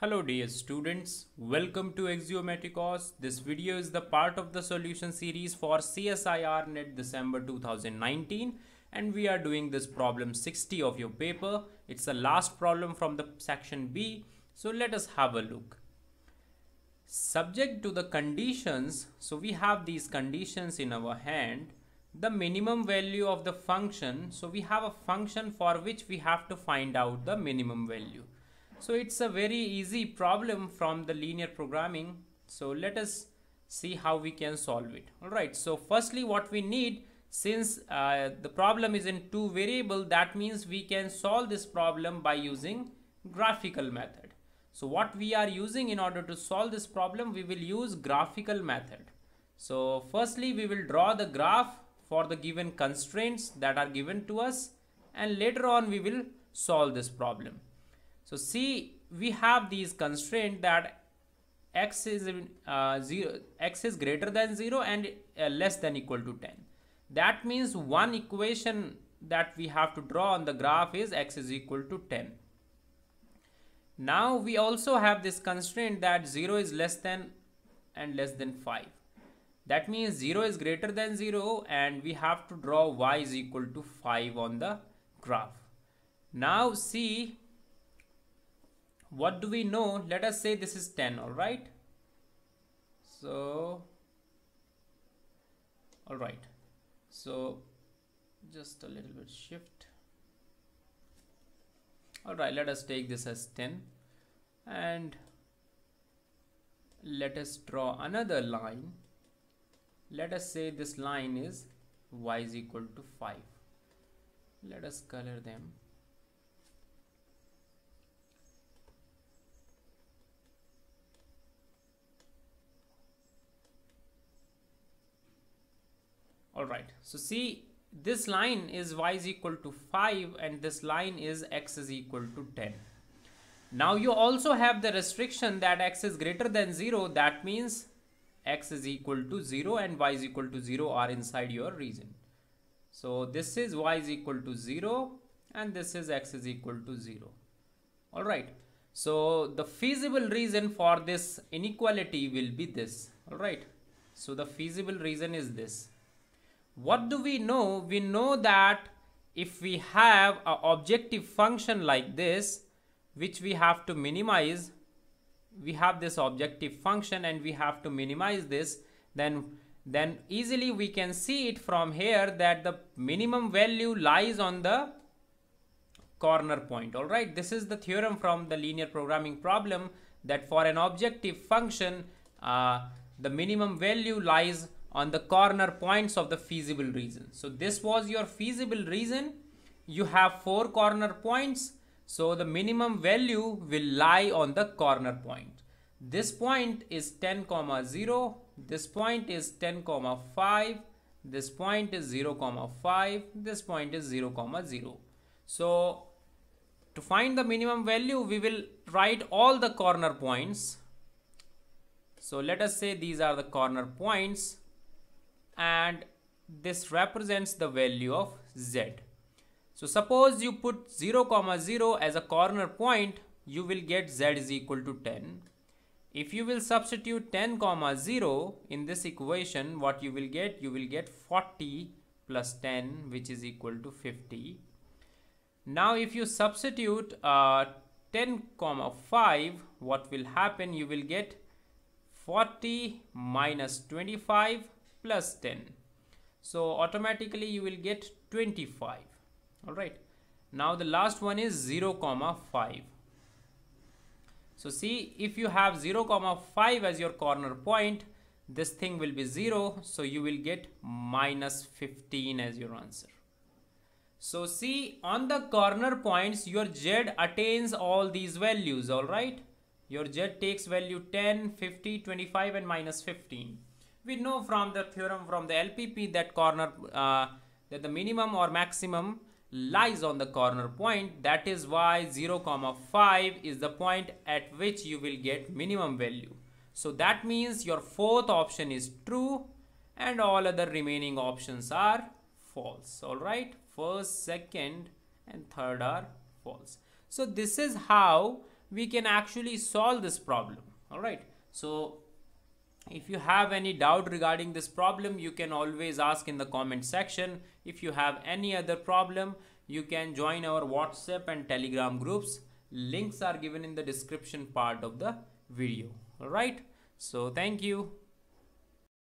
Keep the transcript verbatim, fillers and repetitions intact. Hello dear students, welcome to Axiomatikos. This video is the part of the solution series for C S I R NET December two thousand nineteen and we are doing this problem sixty of your paper. It's the last problem from the section B. So let us have a look. Subject to the conditions, so we have these conditions in our hand, the minimum value of the function. So we have a function for which we have to find out the minimum value. So it's a very easy problem from the linear programming. So let us see how we can solve it. All right. So firstly, what we need, since uh, the problem is in two variable, that means we can solve this problem by using graphical method. So what we are using in order to solve this problem, we will use graphical method. So firstly, we will draw the graph for the given constraints that are given to us. And later on, we will solve this problem. So see, we have these constraint that x is uh, zero, x is greater than zero and uh, less than equal to ten. That means one equation that we have to draw on the graph is x is equal to ten. Now we also have this constraint that zero is less than and less than five. That means zero is greater than zero and we have to draw y is equal to five on the graph. Now see, what do we know? Let us say this is ten, all right? So, all right. So, just a little bit shift. All right, let us take this as ten. And let us draw another line. Let us say this line is y is equal to five. Let us color them. All right, so see, this line is y is equal to five and this line is x is equal to ten. Now you also have the restriction that x is greater than zero. That means x is equal to zero and y is equal to zero are inside your region. So this is y is equal to zero and this is x is equal to zero. All right, so the feasible reason for this inequality will be this. All right, so the feasible reason is this. What do we know? We know that if we have an objective function like this, which we have to minimize, we have this objective function and we have to minimize this, then, then easily we can see it from here that the minimum value lies on the corner point. All right, this is the theorem from the linear programming problem that for an objective function, uh, the minimum value lies on the corner points of the feasible region. So this was your feasible region. You have four corner points. So the minimum value will lie on the corner point. This point is ten comma zero. This point is ten comma five. This point is zero comma five. This point is zero comma zero. So to find the minimum value, we will write all the corner points. So let us say these are the corner points. And this represents the value of z. So suppose you put zero comma zero as a corner point, you will get z is equal to ten. If you will substitute ten comma zero in this equation, what you will get? You will get forty plus ten, which is equal to fifty. Now if you substitute uh, ten comma five, what will happen? You will get forty minus twenty-five plus ten. So automatically you will get twenty-five. All right. Now the last one is zero comma five. So see, if you have zero comma five as your corner point, this thing will be zero. So you will get minus fifteen as your answer. So see, on the corner points, your z attains all these values. All right. Your z takes value ten, fifty, twenty-five and minus fifteen. We know from the theorem from the L P P that corner uh, that the minimum or maximum lies on the corner point. That is why zero comma five is the point at which you will get minimum value. So that means your fourth option is true and all other remaining options are false. All right, first, second and third are false. So this is how we can actually solve this problem. All right. So if you have any doubt regarding this problem, you can always ask in the comment section. If you have any other problem, you can join our WhatsApp and Telegram groups. Links are given in the description part of the video. All right. So thank you.